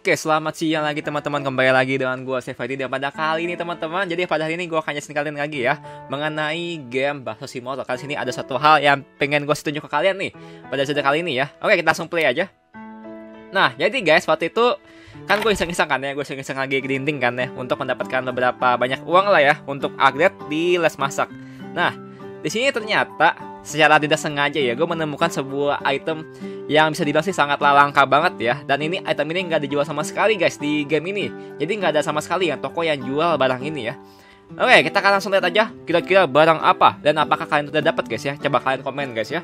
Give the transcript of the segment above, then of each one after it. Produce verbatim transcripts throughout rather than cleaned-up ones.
Oke, selamat siang lagi teman-teman, kembali lagi dengan gue Sefadi. Dan pada kali ini teman-teman, jadi pada hari ini gue akan nyasin kalian lagi ya mengenai game Bakso Simulator. Kali ini ada satu hal yang pengen gue tunjuk ke kalian nih pada episode kali ini ya. Oke, kita langsung play aja. Nah, jadi guys, waktu itu kan gue iseng-iseng kan ya, gue iseng-iseng lagi grinding kan ya, untuk mendapatkan beberapa banyak uang lah ya, untuk upgrade di les masak. Nah, di sini ternyata secara tidak sengaja ya, gue menemukan sebuah item yang bisa dibilang sih sangatlah langka banget ya. Dan ini item ini nggak dijual sama sekali guys di game ini. Jadi nggak ada sama sekali yang toko yang jual barang ini ya. Oke, kita akan langsung lihat aja kira-kira barang apa dan apakah kalian sudah dapat guys ya. Coba kalian komen guys ya.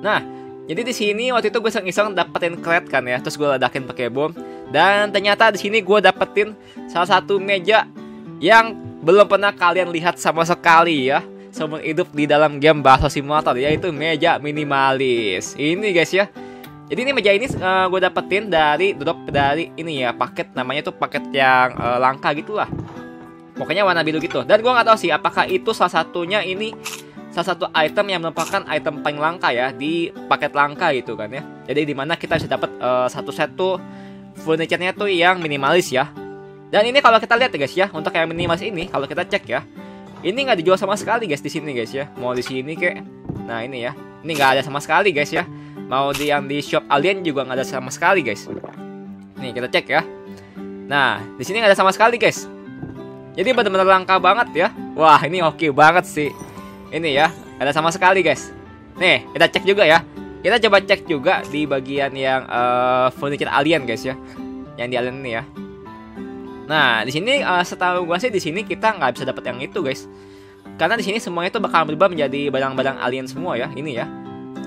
Nah, jadi di sini waktu itu gue iseng-iseng dapetin crate kan ya. Terus gue ledakin pakai bom. Dan ternyata di sini gue dapetin salah satu meja yang belum pernah kalian lihat sama sekali ya seumur hidup di dalam game Bakso Simulator, yaitu meja minimalis ini guys ya. Jadi ini meja ini uh, gue dapetin dari drop dari ini ya, paket namanya tuh paket yang uh, langka gitulah, pokoknya warna biru gitu. Dan gue nggak tahu sih apakah itu salah satunya ini salah satu item yang merupakan item paling langka ya di paket langka gitu kan ya. Jadi dimana kita bisa dapat uh, satu set tuh furniture-nya tuh yang minimalis ya. Dan ini kalau kita lihat ya guys ya, untuk yang minimalis ini kalau kita cek ya, ini nggak dijual sama sekali guys di sini guys ya. Mau di sini kek. Nah ini ya, ini nggak ada sama sekali guys ya. Mau di yang di shop alien juga nggak ada sama sekali guys. Nih kita cek ya. Nah di sini nggak ada sama sekali guys. Jadi benar-benar langka banget ya. Wah ini oke banget sih. Ini ya, ada sama sekali guys. Nih kita cek juga ya. Kita coba cek juga di bagian yang uh, furniture alien guys ya. Yang di alien ini ya. Nah, di sini uh, setahu gue sih di sini kita nggak bisa dapat yang itu, guys. Karena di sini semuanya itu bakal berubah menjadi barang-barang alien semua ya, ini ya.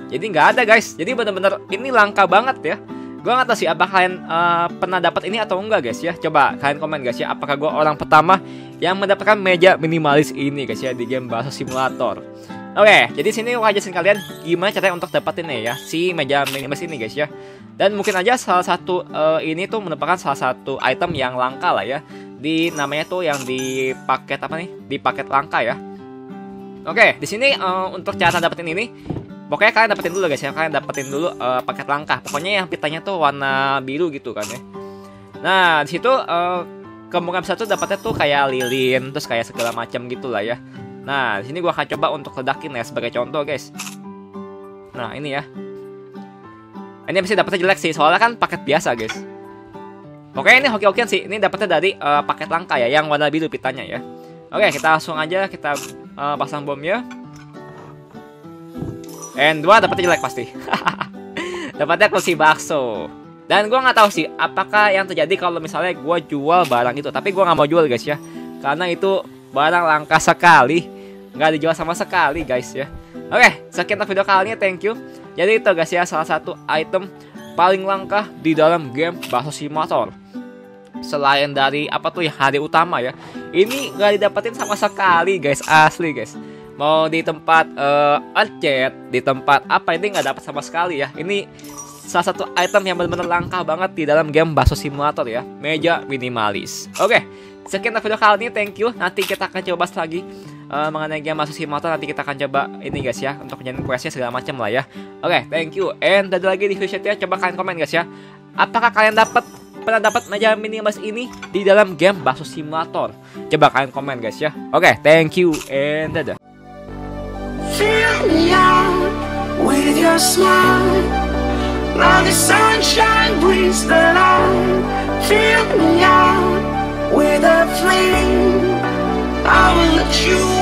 Jadi nggak ada, guys. Jadi benar-benar ini langka banget ya. Gue nggak tahu sih apakah kalian uh, pernah dapat ini atau enggak, guys ya. Coba kalian komen, guys ya. Apakah gue orang pertama yang mendapatkan meja minimalis ini, guys ya, di game Bakso Simulator. Oke, okay, jadi sini gue ajarin kalian gimana caranya untuk dapetin ya si meja minimalis ini, guys ya. Dan mungkin aja salah satu uh, ini tuh merupakan salah satu item yang langka lah ya, di namanya tuh yang di paket apa nih? Di paket langka ya. Oke, okay, di sini uh, untuk cara dapetin ini, pokoknya kalian dapetin dulu guys ya, kalian dapetin dulu uh, paket langka. Pokoknya yang pitanya tuh warna biru gitu kan ya. Nah, di situ uh, kemungkinan besar tuh dapatnya tuh kayak lilin, terus kayak segala macam gitulah ya. Nah, di sini gua akan coba untuk ledakin ya sebagai contoh, guys. Nah, ini ya. Ini pasti dapatnya jelek sih, soalnya kan paket biasa, guys. Oke, ini hoki-hokian sih. Ini dapatnya dari uh, paket langka ya, yang warna biru pitanya ya. Oke, kita langsung aja kita uh, pasang bomnya. And dua dapatnya jelek pasti. Dapatnya kursi bakso. Dan gua nggak tahu sih apakah yang terjadi kalau misalnya gua jual barang itu, tapi gua nggak mau jual, guys ya. Karena itu barang langka sekali, nggak dijual sama sekali guys ya. Oke, sekian untuk video kali ini, thank you. Jadi itu guys ya, salah satu item paling langka di dalam game Bakso Simulator. Selain dari apa tuh ya, hari utama ya, ini nggak didapetin sama sekali guys, asli guys. Mau di tempat uh, orchard, di tempat apa, ini nggak dapat sama sekali ya. Ini salah satu item yang benar-benar langka banget di dalam game Bakso Simulator ya, meja minimalis. Oke, sekian video kali ini, thank you. Nanti kita akan coba bahas lagi uh, mengenai game Bakso Simulator. Nanti kita akan coba ini guys ya, untuk nyanyiin questnya segala macam lah ya. Oke, thank you. And ada lagi di video chatnya, coba kalian komen guys ya, apakah kalian dapat pernah dapat meja minimalis ini di dalam game Bakso Simulator? Coba kalian komen guys ya. Oke, thank you and dadah. Fill me up with your smile. Now the sunshine brings the light. Fill me out with a flame. I will let you